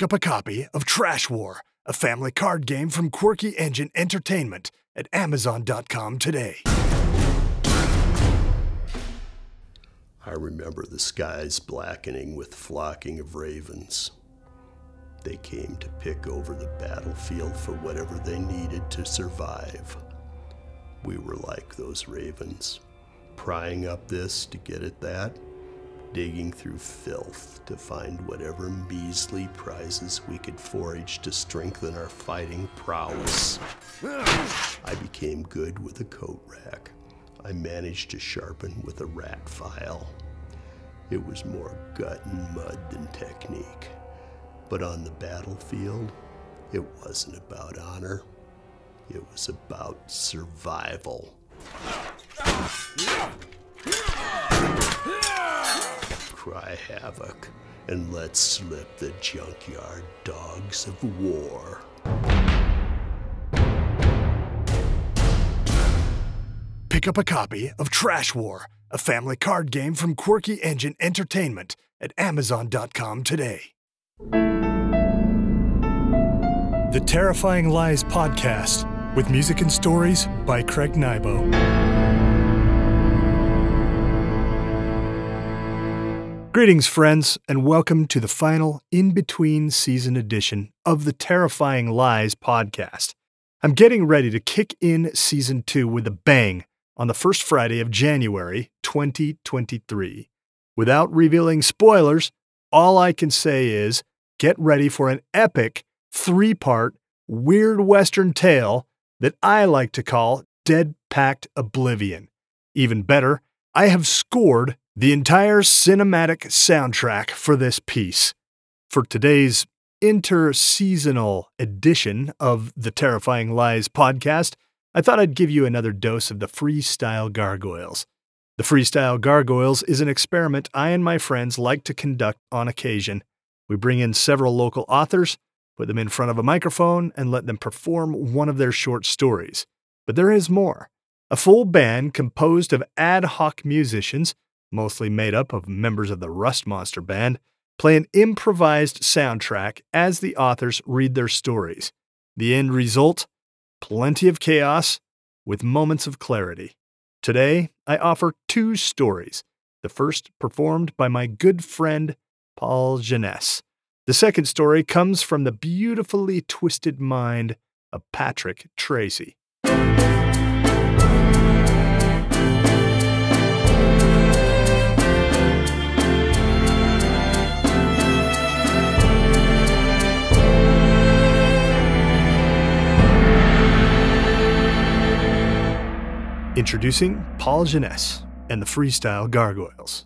pick up a copy of Trash War, a family card game from Quirky Engine Entertainment at Amazon.com today. I remember the skies blackening with flocking of ravens. They came to pick over the battlefield for whatever they needed to survive. We were like those ravens, prying up this to get at that, digging through filth to find whatever measly prizes we could forage to strengthen our fighting prowess. I became good with a coat rack. I managed to sharpen with a rat file. It was more gut and mud than technique. But on the battlefield, it wasn't about honor. It was about survival. Cry havoc and let slip the junkyard dogs of war. Pick up a copy of Trash War, a family card game from Quirky Engine Entertainment at Amazon.com today. The Terrifying Lies Podcast, with music and stories by Craig Nybo. Greetings, friends, and welcome to the final in-between season edition of the Terrifying Lies Podcast. I'm getting ready to kick in season 2 with a bang on the first Friday of January 2023. Without revealing spoilers, all I can say is get ready for an epic 3-part weird Western tale that I like to call Dead Pact Oblivion. Even better, I have scored the entire cinematic soundtrack for this piece. For today's interseasonal edition of the Terrifying Lies Podcast, I thought I'd give you another dose of the Freestyle Gargoyles. The Freestyle Gargoyles is an experiment I and my friends like to conduct on occasion. We bring in several local authors, put them in front of a microphone, and let them perform one of their short stories. But there is more. A full band composed of ad hoc musicians, mostly made up of members of the Rust Monster Band, play an improvised soundtrack as the authors read their stories. The end result? Plenty of chaos with moments of clarity. Today, I offer 2 stories, the first performed by my good friend, Paul Genesse. The second story comes from the beautifully twisted mind of Patrick Tracy. Introducing Paul Genesse and the Freestyle Gargoyles.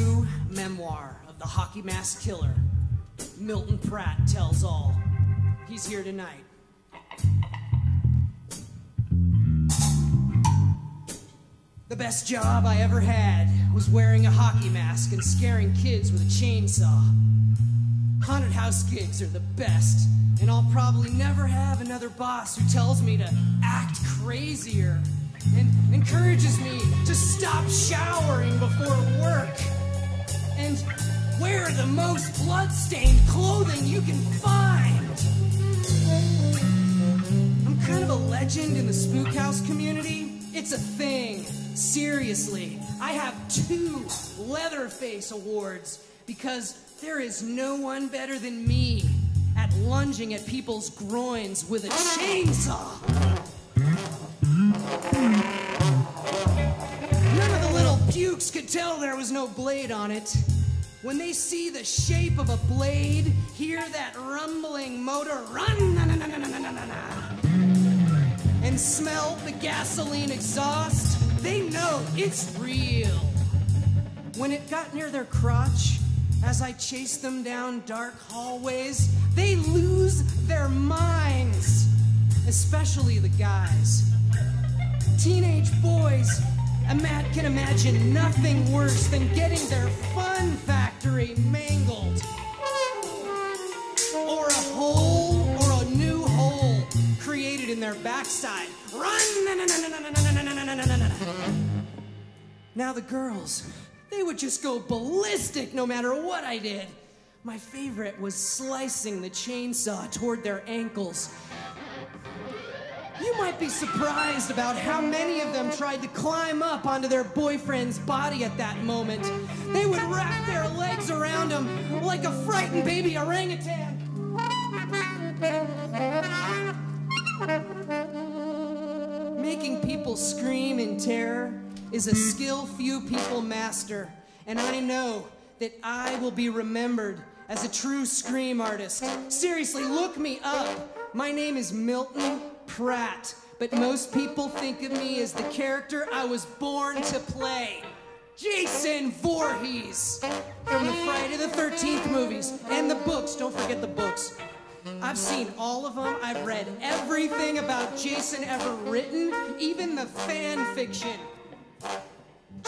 true memoir of the hockey mask killer, Milton Pratt tells all. He's here tonight. The best job I ever had was wearing a hockey mask and scaring kids with a chainsaw. Haunted house gigs are the best, and I'll probably never have another boss who tells me to act crazier and encourages me to stop showering before work and wear the most blood-stained clothing you can find. I'm kind of a legend in the spook house community. It's a thing. Seriously, I have 2 Leatherface awards because there is no one better than me at lunging at people's groins with a chainsaw. None of the little pukes could tell there was no blade on it. When they see the shape of a blade, hear that rumbling motor run, na, na, na, na, na, na, na, na, and smell the gasoline exhaust, they know it's real. When it got near their crotch, as I chased them down dark hallways, they lose their minds, especially the guys. Teenage boys can imagine nothing worse than getting their fun factory mangled. Or a hole, or a new hole created in their backside. Run! Now the girls, they would just go ballistic no matter what I did. My favorite was slicing the chainsaw toward their ankles. You might be surprised about how many of them tried to climb up onto their boyfriend's body at that moment. They would wrap their legs around him like a frightened baby orangutan. Making people scream in terror is a skill few people master, and I know that I will be remembered as a true scream artist. Seriously, look me up. My name is Milton Pratt, but most people think of me as the character I was born to play, Jason Voorhees, from the Friday the 13th movies and the books. Don't forget the books. I've seen all of them. I've read everything about Jason ever written, even the fan fiction.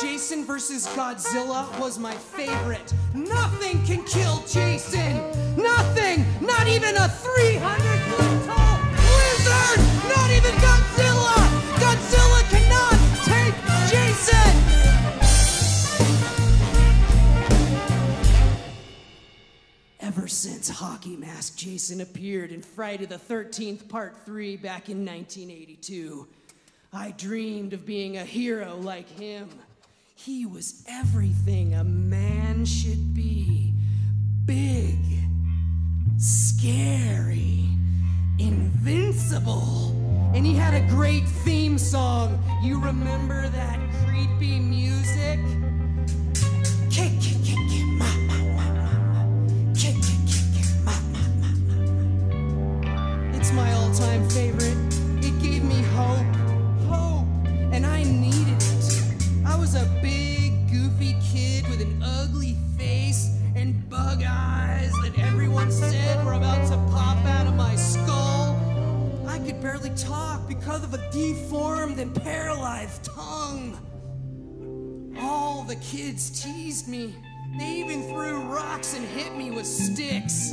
Jason vs. Godzilla was my favorite. Nothing can kill Jason. Nothing, not even a 300-foot tall lizard, not even Godzilla. Godzilla cannot take Jason. Ever since Hockey Mask Jason appeared in Friday the 13th Part 3 back in 1982, I dreamed of being a hero like him. He was everything a man should be. Big, scary, invincible. And he had a great theme song. You remember that creepy music? Kick, kick, kick, kick, ma, ma, ma, ma, ma. Kick, kick, kick, kick, ma, ma, ma, ma. It's my all-time favorite. It gave me hope. And I needed it. I was a big, goofy kid with an ugly face and bug eyes that everyone said were about to pop out of my skull. I could barely talk because of a deformed and paralyzed tongue. All the kids teased me. They even threw rocks and hit me with sticks.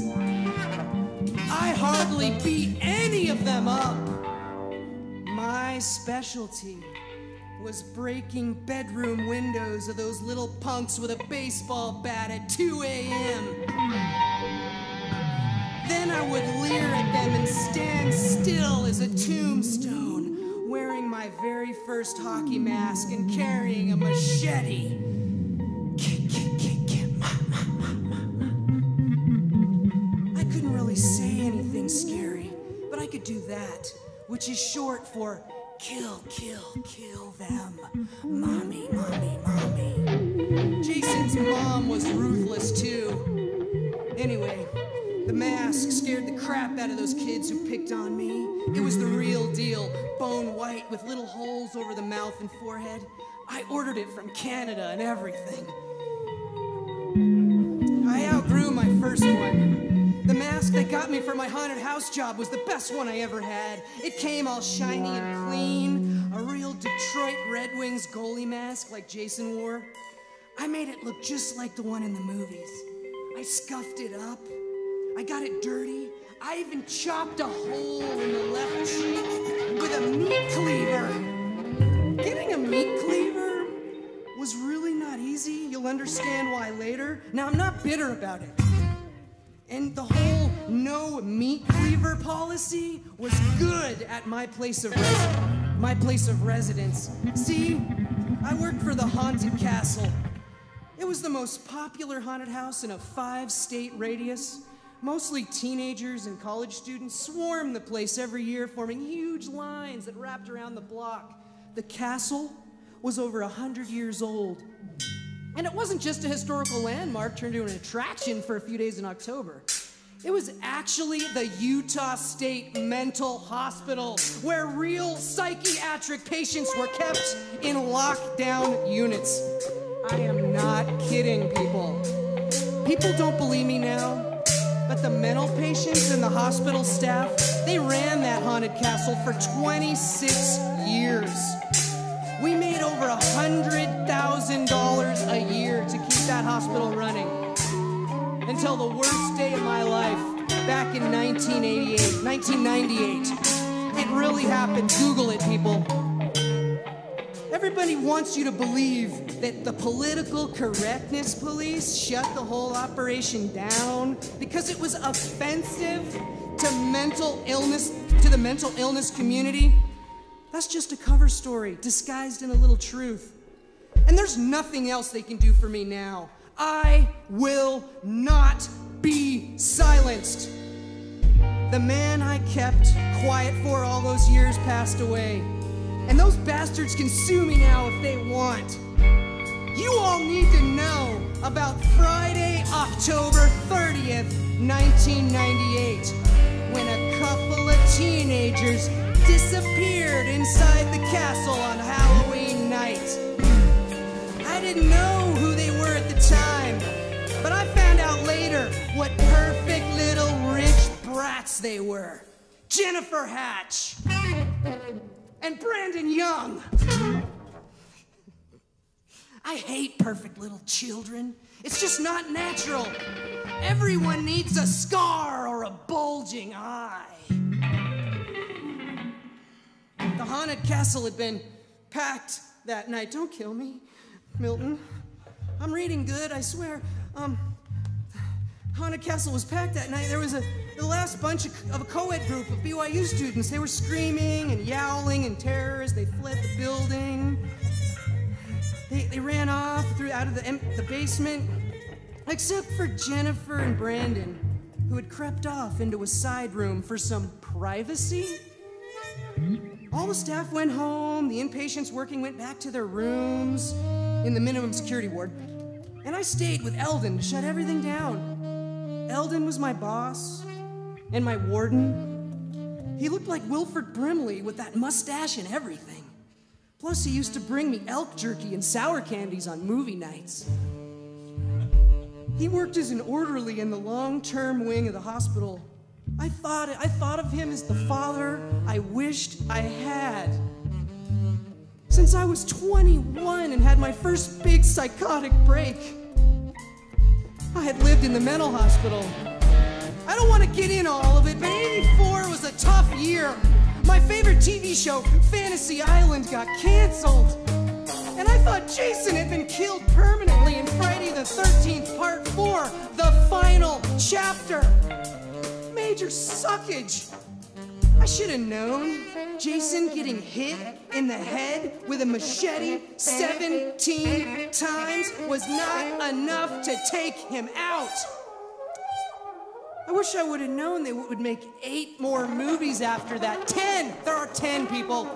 I hardly beat any of them up. My specialty was breaking bedroom windows of those little punks with a baseball bat at 2 a.m. Then I would leer at them and stand still as a tombstone, wearing my very first hockey mask and carrying a machete. Kick, kick, kick, kick, ma, ma, ma, ma, ma. I couldn't really say anything scary, but I could do that, which is short for kill, kill, kill them. Mommy, mommy, mommy. Jason's mom was ruthless too. Anyway, the mask scared the crap out of those kids who picked on me. It was the real deal, bone white with little holes over the mouth and forehead. I ordered it from Canada and everything. I outgrew my first one. The mask they got me for my haunted house job was the best one I ever had. It came all shiny and clean, a real Detroit Red Wings goalie mask like Jason wore. I made it look just like the one in the movies. I scuffed it up. I got it dirty. I even chopped a hole in the left cheek with a meat cleaver. Getting a meat cleaver was really not easy. You'll understand why later. Now, I'm not bitter about it. And the whole no meat cleaver policy was good at my place of residence. See, I worked for the Haunted Castle. It was the most popular haunted house in a 5-state radius. Mostly teenagers and college students swarmed the place every year, forming huge lines that wrapped around the block. The castle was over 100 years old. And it wasn't just a historical landmark turned into an attraction for a few days in October. It was actually the Utah State Mental Hospital, where real psychiatric patients were kept in lockdown units. I am not kidding, people. People don't believe me now. But the mental patients and the hospital staff, they ran that haunted castle for 26 years. We made over $100,000 a year to keep that hospital running. Until the worst day of my life, back in 1998. It really happened. Google it, people. Everybody wants you to believe that the political correctness police shut the whole operation down because it was offensive to the mental illness community. That's just a cover story disguised in a little truth. And there's nothing else they can do for me now. I will not be silenced. The man I kept quiet for all those years passed away. And those bastards can sue me now if they want. You all need to know about Friday, October 30th, 1998, when a couple of teenagers disappeared inside the castle on Halloween night. I didn't know who they were at the time, but I found out later what perfect little rich brats they were. Jennifer Hatch. And Brandon Young. I hate perfect little children. It's just not natural. Everyone needs a scar or a bulging eye. The haunted castle had been packed that night. Don't kill me, Milton. I'm reading good, I swear. Haunted Castle was packed that night. There was the last bunch of a co-ed group of BYU students. They were screaming and yowling in terror as they fled the building. They ran off out of the basement, except for Jennifer and Brandon, who had crept off into a side room for some privacy. All the staff went home. The inpatients working went back to their rooms in the minimum security ward. And I stayed with Eldon to shut everything down. Eldon was my boss and my warden. He looked like Wilfred Brimley with that mustache and everything. Plus, he used to bring me elk jerky and sour candies on movie nights. He worked as an orderly in the long-term wing of the hospital. I thought of him as the father I wished I had. Since I was 21 and had my first big psychotic break, I had lived in the mental hospital. I don't want to get into all of it, but 84 was a tough year. My favorite TV show, Fantasy Island, got canceled. And I thought Jason had been killed permanently in Friday the 13th, Part 4, the final chapter. Major suckage. I should have known. Jason getting hit in the head with a machete 17 times was not enough to take him out. I wish I would have known they would make 8 more movies after that. 10! There are 10 people.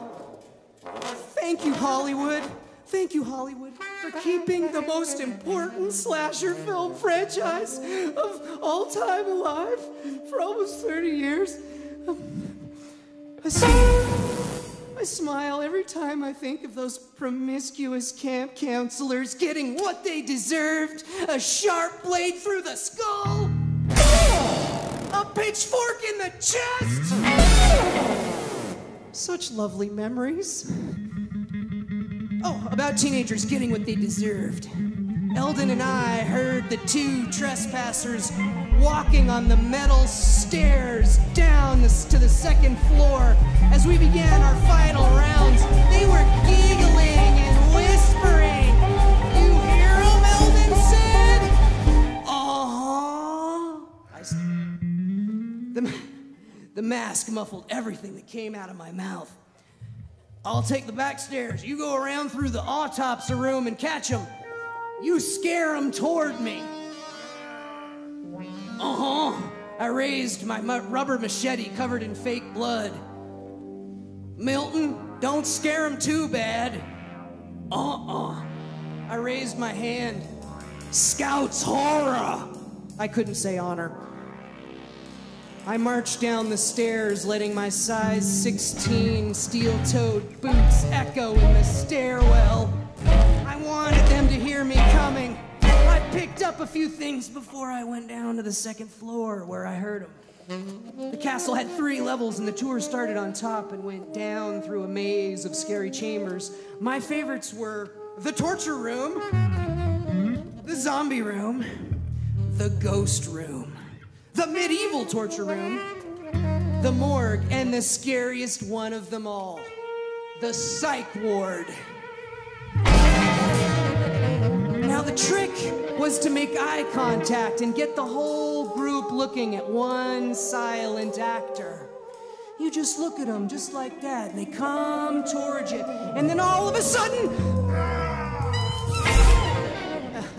Thank you, Hollywood. Thank you, Hollywood, for keeping the most important slasher film franchise of all time alive for almost 30 years. I I smile every time I think of those promiscuous camp counselors getting what they deserved, a sharp blade through the skull, a pitchfork in the chest. Such lovely memories. Oh, about teenagers getting what they deserved. Eldon and I heard the two trespassers walking on the metal stairs down to the second floor. As we began our final rounds, they were giggling and whispering. You hear them, Eldon said? Aww. The mask muffled everything that came out of my mouth. I'll take the back stairs. You go around through the autopsy room and catch them. You scare them toward me. I raised my rubber machete covered in fake blood. Milton, don't scare him too bad. I raised my hand. Scout's horror. I couldn't say honor. I marched down the stairs, letting my size 16 steel-toed boots echo in the stairwell. I wanted them to hear me coming. I picked up a few things before I went down to the second floor where I heard them. The castle had 3 levels and the tour started on top and went down through a maze of scary chambers. My favorites were the torture room, the zombie room, the ghost room, the medieval torture room, the morgue, and the scariest one of them all, the psych ward. Now the trick was to make eye contact and get the whole group looking at one silent actor. You just look at them just like that, and they come towards you, and then all of a sudden,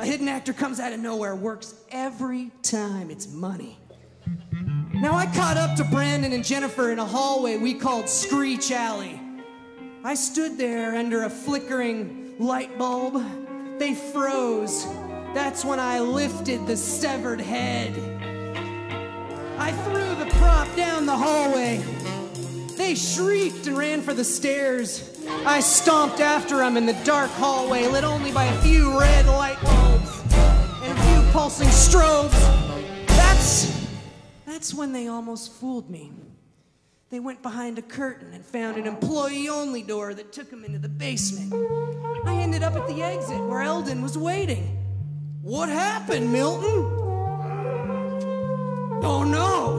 a hidden actor comes out of nowhere, works every time. It's money. Now I caught up to Brandon and Jennifer in a hallway we called Screech Alley. I stood there under a flickering light bulb. They froze. That's when I lifted the severed head. I threw the prop down the hallway. They shrieked and ran for the stairs. I stomped after them in the dark hallway, lit only by a few red light bulbs and a few pulsing strobes. That's when they almost fooled me. They went behind a curtain and found an employee-only door that took them into the basement. I ended up at the exit where Eldon was waiting. What happened, Milton? Oh, no.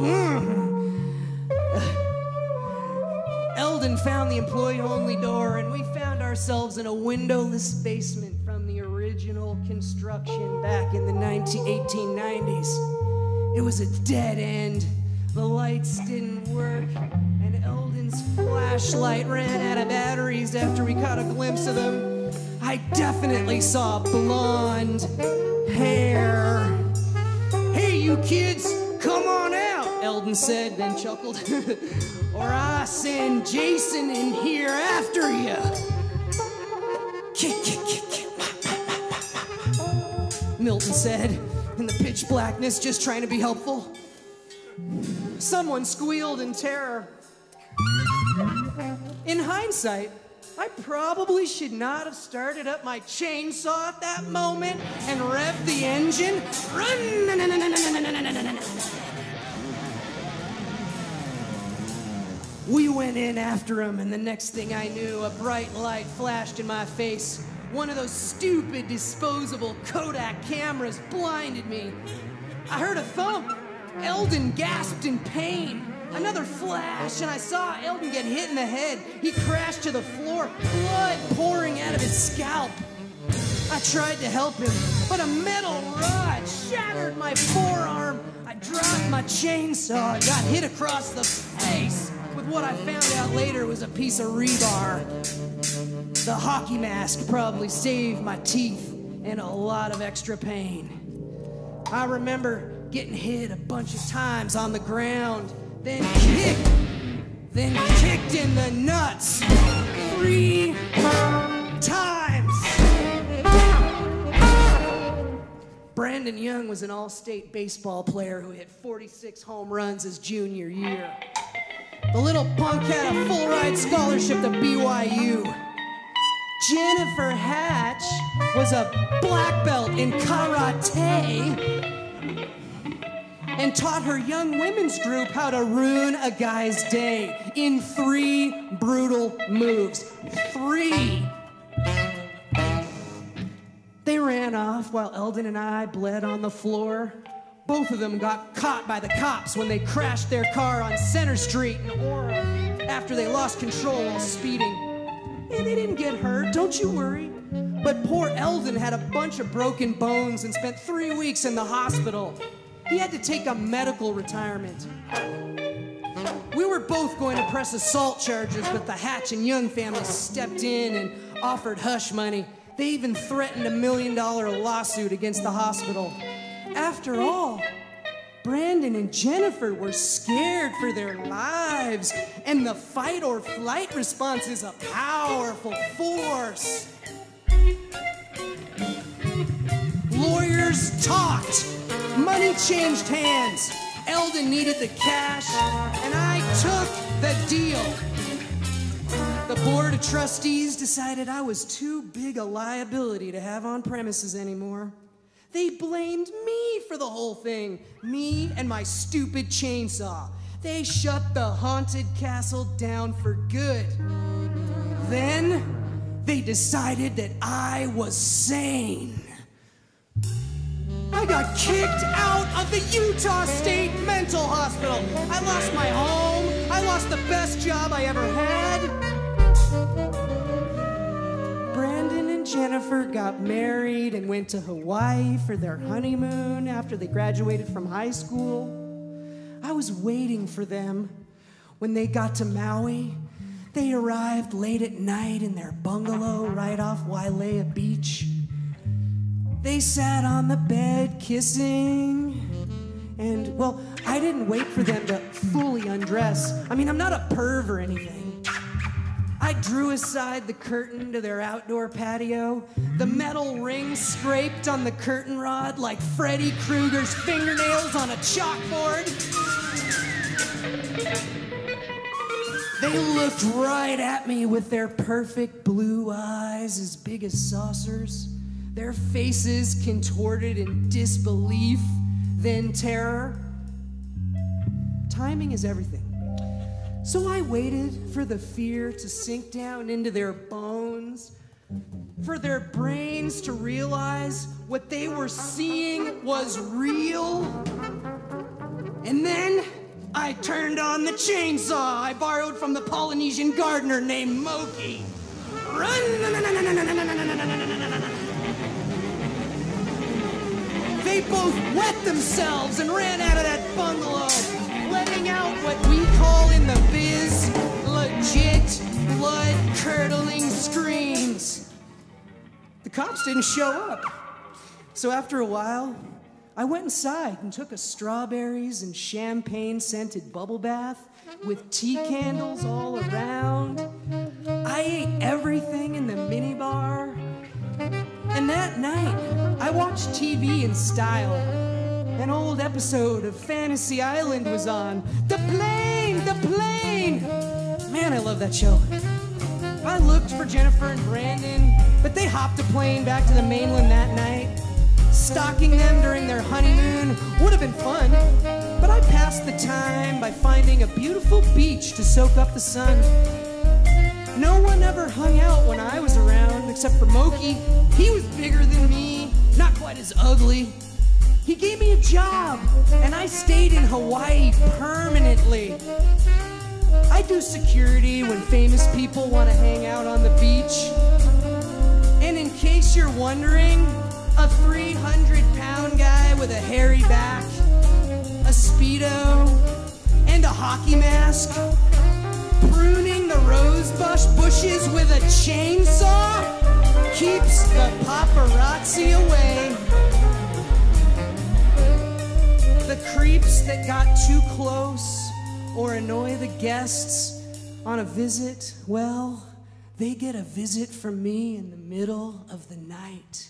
Eldon found the employee-only door, and we found ourselves in a windowless basement from the original construction back in the 1890s. It was a dead end. The lights didn't work, and Eldon's flashlight ran out of batteries after we caught a glimpse of them. I definitely saw blonde hair. Hey, you kids, come on out, Eldon said, then chuckled. Or I send Jason in here after you. Kick, kick, kick, kick. Milton said, in the pitch blackness, just trying to be helpful. Someone squealed in terror. In hindsight, I probably should not have started up my chainsaw at that moment and revved the engine. Run! We went in after him, and the next thing I knew, a bright light flashed in my face. One of those stupid disposable Kodak cameras blinded me. I heard a thump. Eldon gasped in pain. Another flash, and I saw Eldon get hit in the head. He crashed to the floor, blood pouring out of his scalp. I tried to help him, but a metal rod shattered my forearm. I dropped my chainsaw, got hit across the face with what I found out later was a piece of rebar. The hockey mask probably saved my teeth and a lot of extra pain. I remember getting hit a bunch of times on the ground, then kicked in the nuts 3 times. Brandon Young was an all-state baseball player who hit 46 home runs his junior year. The little punk had a full ride scholarship to BYU. Jennifer Hatch was a black belt in karate and taught her young women's group how to ruin a guy's day in 3 brutal moves. 3. They ran off while Eldon and I bled on the floor. Both of them got caught by the cops when they crashed their car on Center Street in Orem after they lost control while speeding. And they didn't get hurt, don't you worry. But poor Eldon had a bunch of broken bones and spent 3 weeks in the hospital. He had to take a medical retirement. We were both going to press assault charges, but the Hatch and Young family stepped in and offered hush money. They even threatened a $1 million lawsuit against the hospital. After all, Brandon and Jennifer were scared for their lives, and the fight or flight response is a powerful force. Lawyers talked, money changed hands. Eldon needed the cash, and I took the deal. The board of trustees decided I was too big a liability to have on premises anymore. They blamed me for the whole thing, me and my stupid chainsaw. They shut the Haunted Castle down for good. Then they decided that I was sane. I got kicked out of the Utah State Mental Hospital. I lost my home. I lost the best job I ever had. Brandon and Jennifer got married and went to Hawaii for their honeymoon after they graduated from high school. I was waiting for them. When they got to Maui, they arrived late at night in their bungalow right off Wailea Beach. They sat on the bed kissing, and, well, I didn't wait for them to fully undress. I mean, I'm not a perv or anything. I drew aside the curtain to their outdoor patio. The metal ring scraped on the curtain rod like Freddy Krueger's fingernails on a chalkboard. They looked right at me with their perfect blue eyes as big as saucers, their faces contorted in disbelief, then terror. Timing is everything. So I waited for the fear to sink down into their bones, for their brains to realize what they were seeing was real. And then I turned on the chainsaw I borrowed from the Polynesian gardener named Moki. Run! They both wet themselves and ran out of that bungalow, letting out what we call in the biz legit blood-curdling screams. The cops didn't show up. So after a while, I went inside and took a strawberries and champagne-scented bubble bath with tea candles all around. I ate everything in the minibar. And that night, I watched TV in style. An old episode of Fantasy Island was on. The plane! Man, I love that show. I looked for Jennifer and Brandon, but they hopped a plane back to the mainland that night. Stalking them during their honeymoon would have been fun, but I passed the time by finding a beautiful beach to soak up the sun. No one ever hung out when I was around, except for Moki. He was bigger than me, not quite as ugly. He gave me a job, and I stayed in Hawaii permanently. I do security when famous people want to hang out on the beach. And in case you're wondering, a 300-pound guy with a hairy back, a Speedo, and a hockey mask, pruning the rosebush bushes with a chainsaw keeps the paparazzi away. The creeps that got too close or annoy the guests on a visit, well, they get a visit from me in the middle of the night.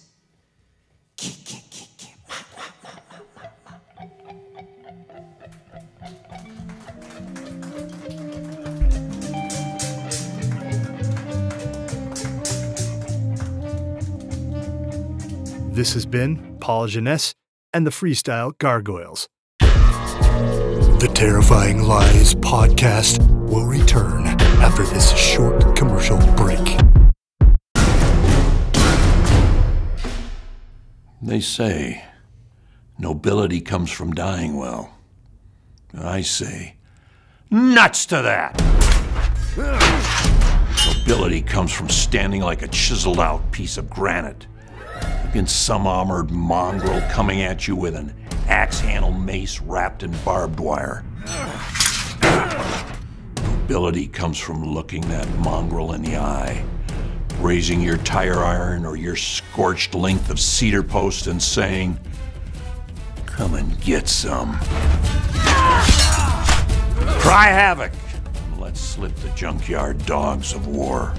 This has been Paul Genesse and the Freestyle Gargoyles. The Terrifying Lies podcast will return after this short commercial break. They say nobility comes from dying well. I say, nuts to that! Nobility comes from standing like a chiseled out piece of granite against some armored mongrel coming at you with an axe handle mace wrapped in barbed wire. Nobility comes from looking that mongrel in the eye, raising your tire iron or your scorched length of cedar post and saying, come and get some. Cry havoc, and let's slip the junkyard dogs of war.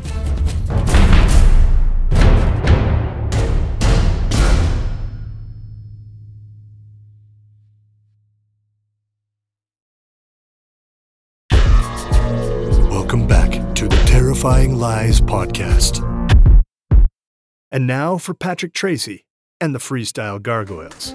Welcome back to the Terrifying Lies podcast. And now for Patrick Tracy and the Freestyle Gargoyles.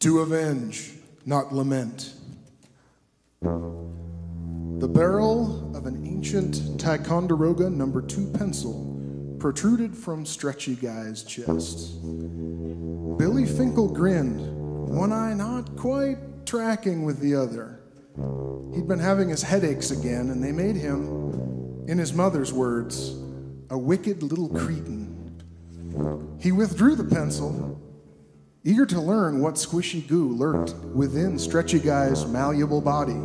To avenge, not lament. The barrel of an ancient Ticonderoga #2 pencil protruded from Stretchy Guy's chest. Billy Finkel grinned, one eye not quite tracking with the other. He'd been having his headaches again, and they made him, in his mother's words, a wicked little cretin. He withdrew the pencil, eager to learn what squishy goo lurked within Stretchy Guy's malleable body.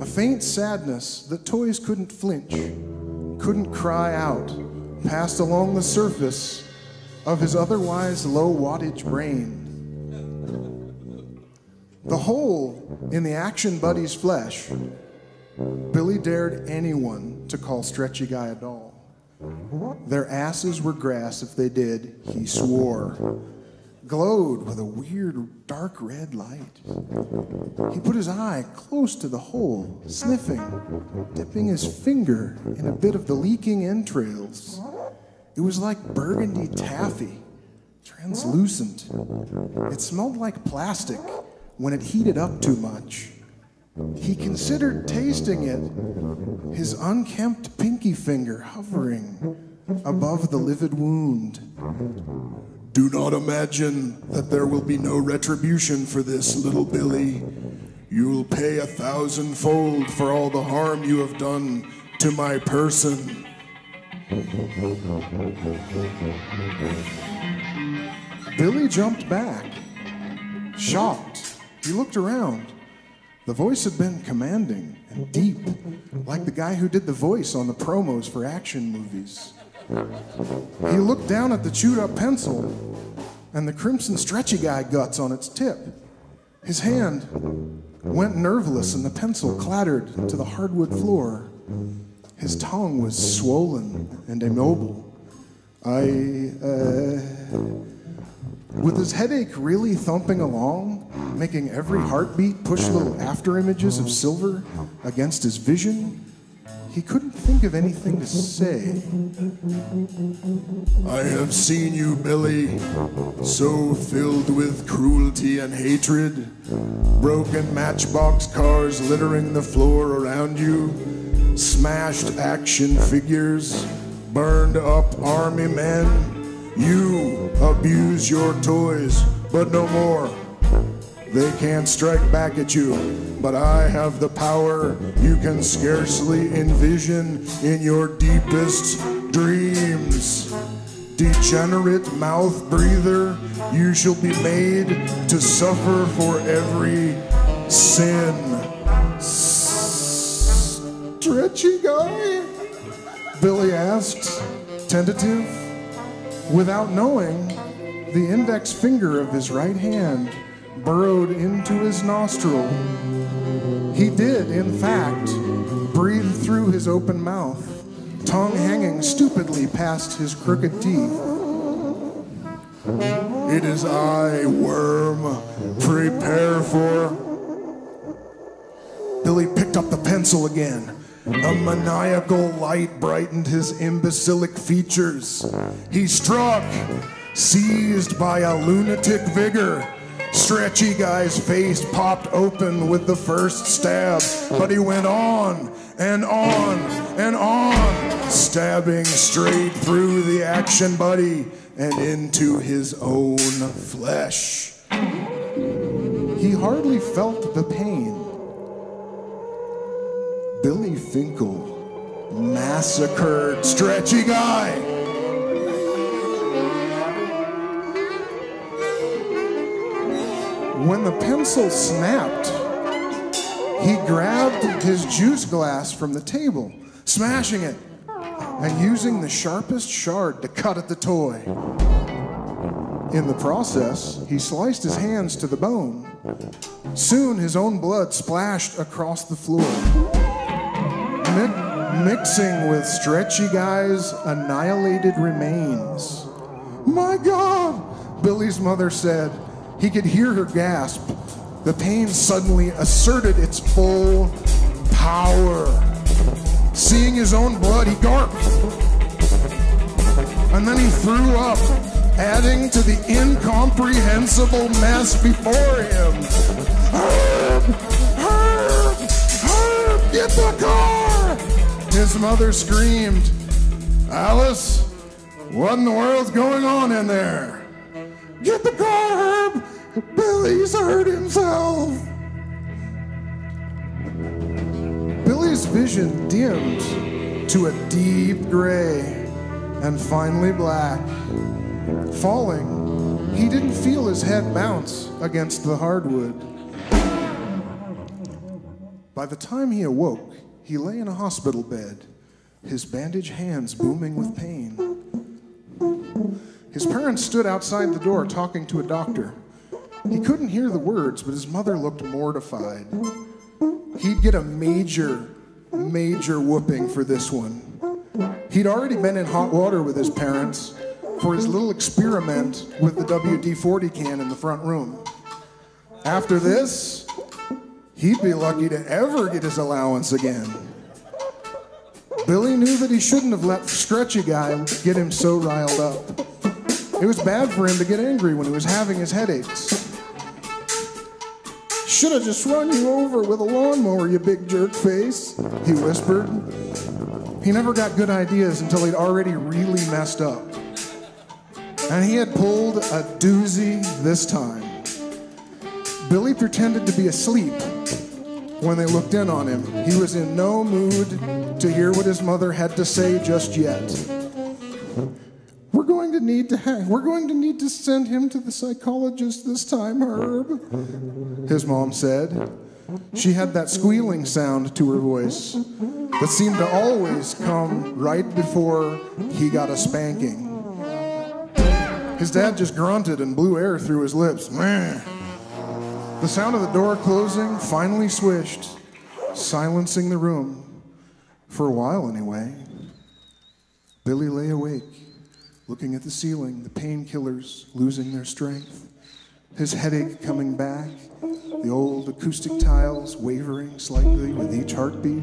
A faint sadness that toys couldn't flinch, couldn't cry out, passed along the surface of his otherwise low wattage brain. The hole in the action buddy's flesh, Billy dared anyone to call Stretchy Guy a doll. Their asses were grass if they did, he swore. Glowed with a weird dark red light. He put his eye close to the hole, sniffing, dipping his finger in a bit of the leaking entrails. It was like burgundy taffy, translucent. It smelled like plastic when it heated up too much. He considered tasting it, his unkempt pinky finger hovering above the livid wound. Do not imagine that there will be no retribution for this, little Billy. You'll pay 1,000-fold for all the harm you have done to my person. Billy jumped back, shocked He looked around. The voice had been commanding and deep, like the guy who did the voice on the promos for action movies. He looked down at the chewed-up pencil and the crimson Stretchy Guy guts on its tip. His hand went nerveless and the pencil clattered to the hardwood floor. His tongue was swollen and immobile. With his headache really thumping along, making every heartbeat push little after images of silver against his vision, he couldn't think of anything to say. I have seen you, Billy, so filled with cruelty and hatred, broken matchbox cars littering the floor around you, smashed action figures, burned up army men. You abuse your toys, but no more. They can't strike back at you, but I have the power you can scarcely envision in your deepest dreams. Degenerate mouth breather, you shall be made to suffer for every sin. Stretchy Guy? Billy asked, tentative. Without knowing, the index finger of his right hand burrowed into his nostril. He did, in fact, breathe through his open mouth, tongue hanging stupidly past his crooked teeth. It is I, worm. Prepare for... Billy picked up the pencil again. A maniacal light brightened his imbecilic features. He struck, seized by a lunatic vigor. Stretchy Guy's face popped open with the first stab, but he went on and on and on, stabbing straight through the action buddy and into his own flesh. He hardly felt the pain. Billy Finkel massacred Stretchy Guy. When the pencil snapped, he grabbed his juice glass from the table, smashing it, and using the sharpest shard to cut at the toy. In the process, he sliced his hands to the bone. Soon, his own blood splashed across the floor, mixing with Stretchy Guy's annihilated remains. My God, Billy's mother said. He could hear her gasp. The pain suddenly asserted its full power. Seeing his own blood, he gulped. And then he threw up, adding to the incomprehensible mess before him. Herb! Herb! Herb! Get the car! His mother screamed, Alice, what in the world's going on in there? Get the car, Herb! Billy's hurt himself! Billy's vision dimmed to a deep gray and finally black. Falling, he didn't feel his head bounce against the hardwood. By the time he awoke, he lay in a hospital bed, his bandaged hands booming with pain. His parents stood outside the door talking to a doctor. He couldn't hear the words, but his mother looked mortified. He'd get a major, major whooping for this one. He'd already been in hot water with his parents for his little experiment with the WD-40 can in the front room. After this, he'd be lucky to ever get his allowance again. Billy knew that he shouldn't have let Stretchy Guy get him so riled up. It was bad for him to get angry when he was having his headaches. Should have just run you over with a lawnmower, you big jerk face, he whispered. He never got good ideas until he'd already really messed up. And he had pulled a doozy this time. Billy pretended to be asleep. When they looked in on him, he was in no mood to hear what his mother had to say just yet. We're going to need to send him to the psychologist this time, Herb, his mom said. She had that squealing sound to her voice that seemed to always come right before he got a spanking. His dad just grunted and blew air through his lips. The sound of the door closing finally swished, silencing the room. For a while, anyway. Billy lay awake, looking at the ceiling, the painkillers losing their strength, his headache coming back, the old acoustic tiles wavering slightly with each heartbeat.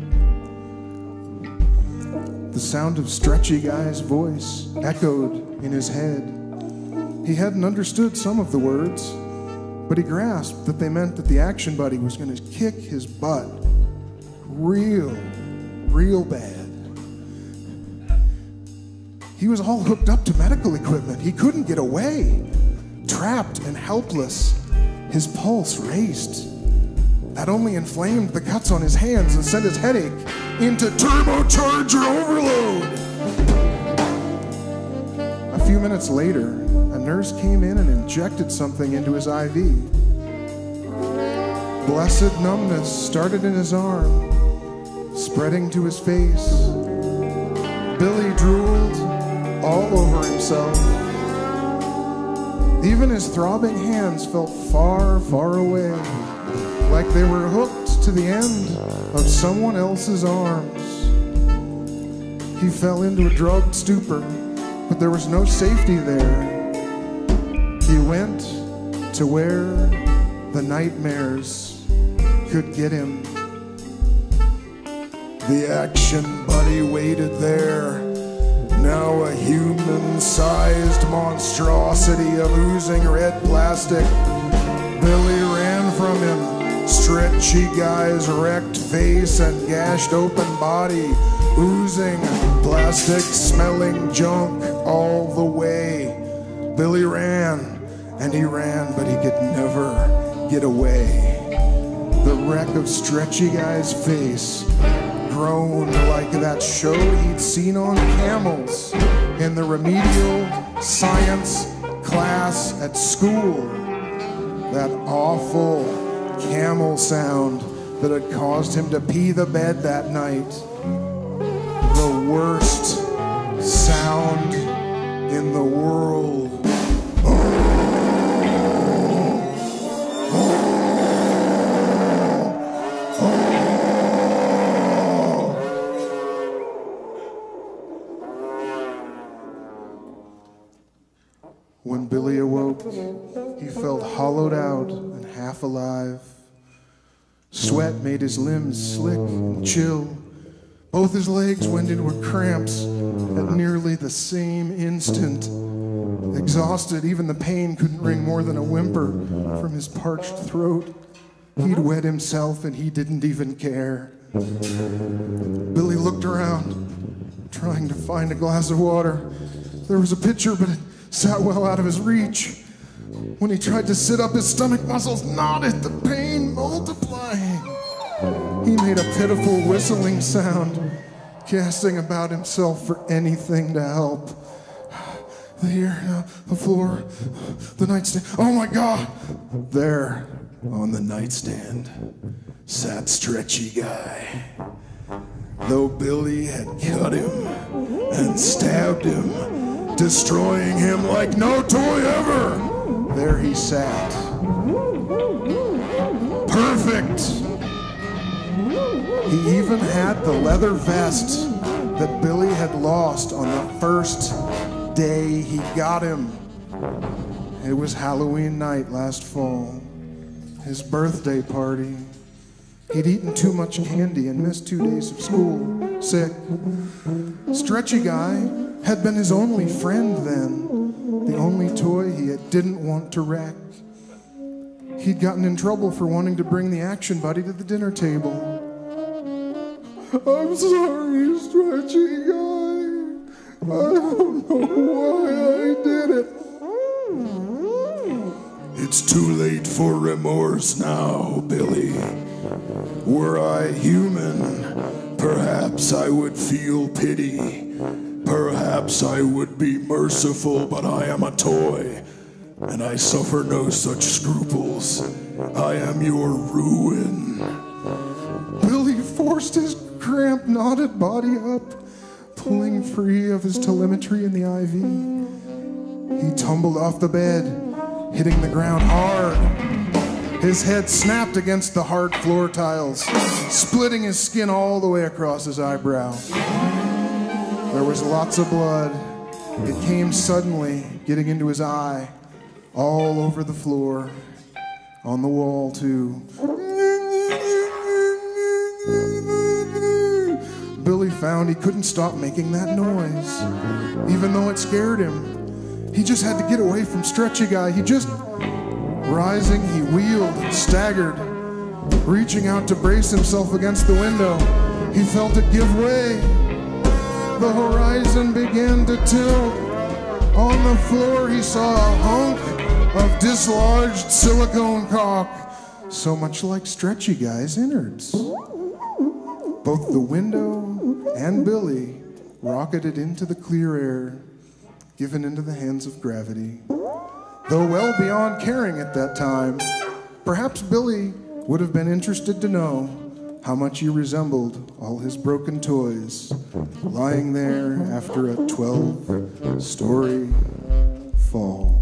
The sound of Stretchy Guy's voice echoed in his head. He hadn't understood some of the words, but he grasped that they meant that the action buddy was going to kick his butt real bad. He was all hooked up to medical equipment. He couldn't get away. Trapped and helpless, his pulse raced. That only inflamed the cuts on his hands and sent his headache into turbocharger overload. A few minutes later, a nurse came in and injected something into his IV. Blessed numbness started in his arm, spreading to his face. Billy drooled all over himself. Even his throbbing hands felt far, far away, like they were hooked to the end of someone else's arms. He fell into a drugged stupor, but there was no safety there. He went to where the nightmares could get him. The action buddy waited there, now a human-sized monstrosity of oozing red plastic. Billy ran from him, Stretchy Guy's wrecked face and gashed open body, oozing plastic-smelling junk all the way. Billy ran, and he ran, but he could never get away. The wreck of Stretchy Guy's face groaned like that show he'd seen on camels in the remedial science class at school. That awful camel sound that had caused him to pee the bed that night. The worst sound in the world. When Billy awoke, he felt hollowed out and half alive. Sweat made his limbs slick and chill. Both his legs went into cramps at nearly the same instant. Exhausted, even the pain couldn't wring more than a whimper from his parched throat. He'd wet himself and he didn't even care. Billy looked around, trying to find a glass of water. There was a pitcher, but it sat well out of his reach. When he tried to sit up, his stomach muscles knotted, the pain multiplying. He made a pitiful whistling sound, casting about himself for anything to help. The ear, the floor, the nightstand. Oh my God! There, on the nightstand, sat Stretchy Guy. Though Billy had cut him and stabbed him, destroying him like no toy ever, there he sat. Perfect! He even had the leather vest that Billy had lost on the first day he got him. It was Halloween night last fall, his birthday party. He'd eaten too much candy and missed 2 days of school, sick. Stretchy Guy had been his only friend then, the only toy he didn't want to wreck. He'd gotten in trouble for wanting to bring the action buddy to the dinner table. I'm sorry, Stretchy Guy. I don't know why I did it. It's too late for remorse now, Billy. Were I human, perhaps I would feel pity. Perhaps I would be merciful, but I am a toy, and I suffer no such scruples. I am your ruin. Billy forced his cramped, knotted body up, pulling free of his telemetry in the IV. He tumbled off the bed, hitting the ground hard. His head snapped against the hard floor tiles, splitting his skin all the way across his eyebrow. There was lots of blood. It came suddenly, getting into his eye, all over the floor, on the wall too. Billy found he couldn't stop making that noise, even though it scared him. He just had to get away from Stretchy Guy. Rising, he wheeled and staggered, reaching out to brace himself against the window. He felt it give way. The horizon began to tilt. On the floor, he saw a hunk of dislodged silicone cock, so much like Stretchy Guy's innards. Both the window and Billy rocketed into the clear air, given into the hands of gravity. Though well beyond caring at that time, perhaps Billy would have been interested to know how much he resembled all his broken toys, lying there after a 12-story fall.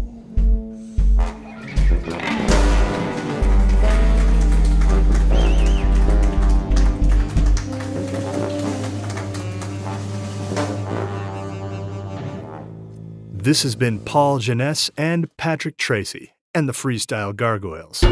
This has been Paul Genesse and Patrick Tracy and the Freestyle Gargoyles.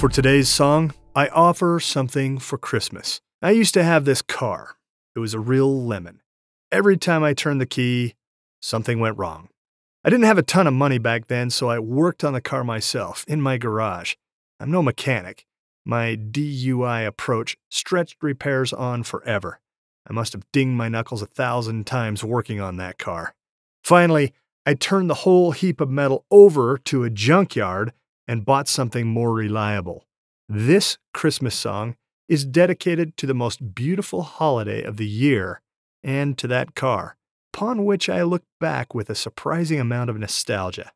For today's song, I offer something for Christmas. I used to have this car. It was a real lemon. Every time I turned the key, something went wrong. I didn't have a ton of money back then, so I worked on the car myself, in my garage. I'm no mechanic. My DUI approach stretched repairs on forever. I must have dinged my knuckles 1,000 times working on that car. Finally, I turned the whole heap of metal over to a junkyard and bought something more reliable. This Christmas song is dedicated to the most beautiful holiday of the year and to that car, upon which I look back with a surprising amount of nostalgia.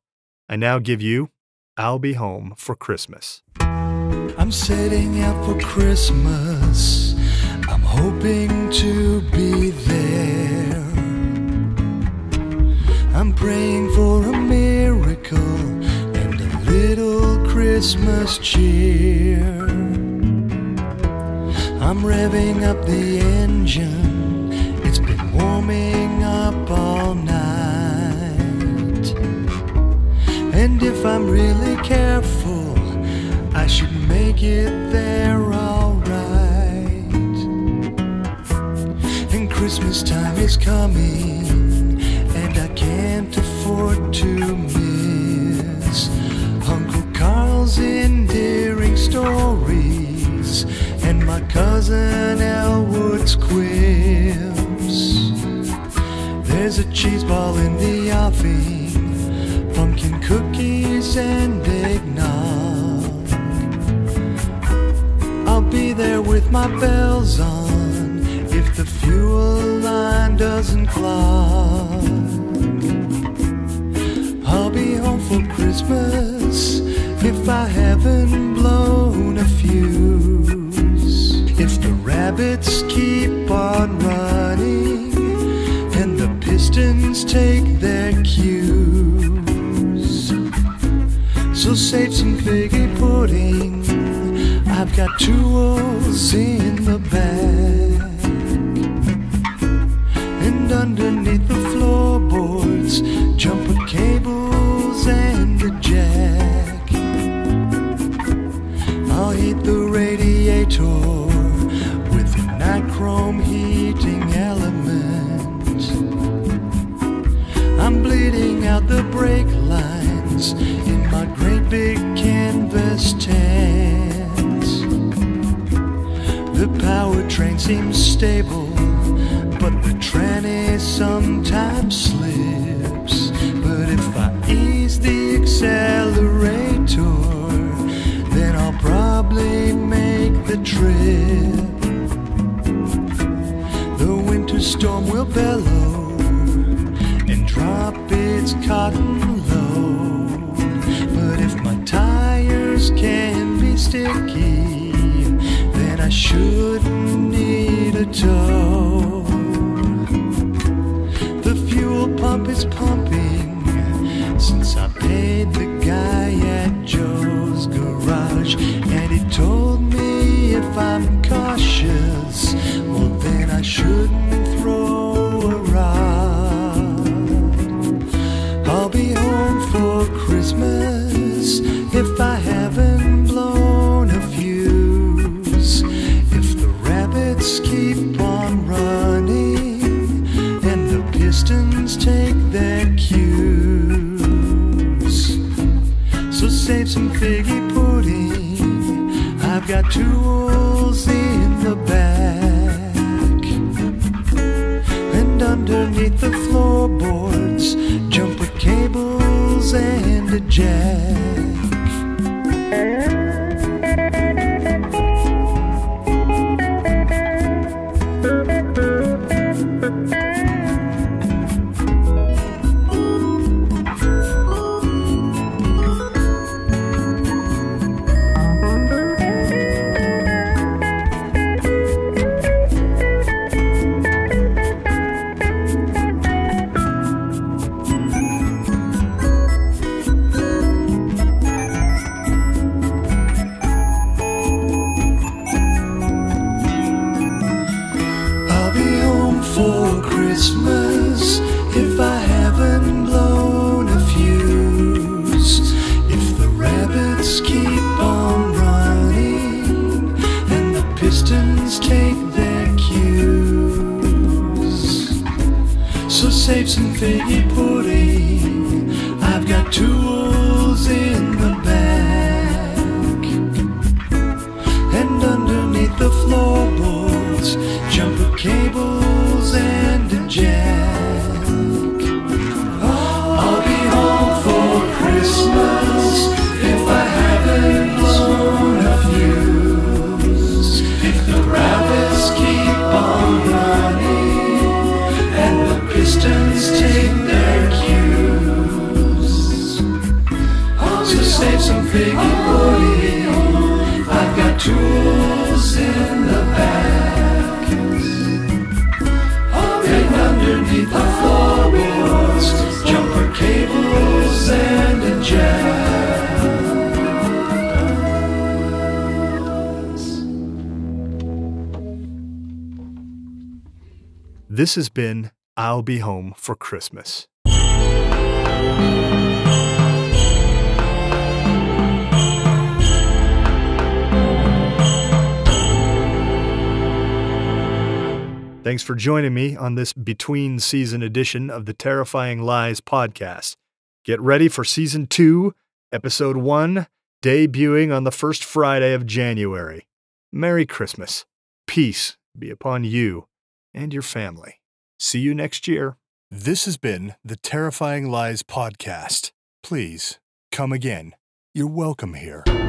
I now give you I'll Be Home for Christmas. I'm setting out for Christmas. I'm hoping to be there. I'm praying for a miracle and a little Christmas cheer. I'm revving up the engine. It's been warming up all night. And if I'm really careful, I should make it there alright. And Christmas time is coming, and I can't afford to miss Uncle Carl's endearing stories and my cousin Elwood's quiz. There's a cheese ball in the oven, pumpkin cookies and eggnog. I'll be there with my bells on if the fuel line doesn't clog. I'll be home for Christmas if I haven't blown a fuse. If the rabbits keep on running, pistons take their cues. So save some figgy pudding. I've got tools in the bag. And underneath the floorboards, jumper cables and a jack. I'll heat the radiator with a nichrome heating element. I'm bleeding out the brake lines in my great big canvas tent. The powertrain seems stable, but but the tranny sometimes slips. But if I ease the accelerator, then I'll probably make the trip. The winter storm will bellow and drop its cotton low. But if my tires can be sticky, then I shouldn't need a tow. The fuel pump is pumping since I paid the guy at Joe's Garage, and he told me if I'm cautious, well then I shouldn't throw a rod. I'll be home for Christmas if I haven't blown a fuse. If the rabbits keep on running and the Pistons take their cues, so save some figgy pudding, I've got tools in the bag. Underneath the floorboards, jumper cables and a jack. This has been I'll Be Home for Christmas. Thanks for joining me on this between-season edition of the Terrifying Lies podcast. Get ready for Season 2, Episode 1, debuting on the first Friday of January. Merry Christmas. Peace be upon you and your family. See you next year. This has been the Terrifying Lies podcast. Please come again. You're welcome here.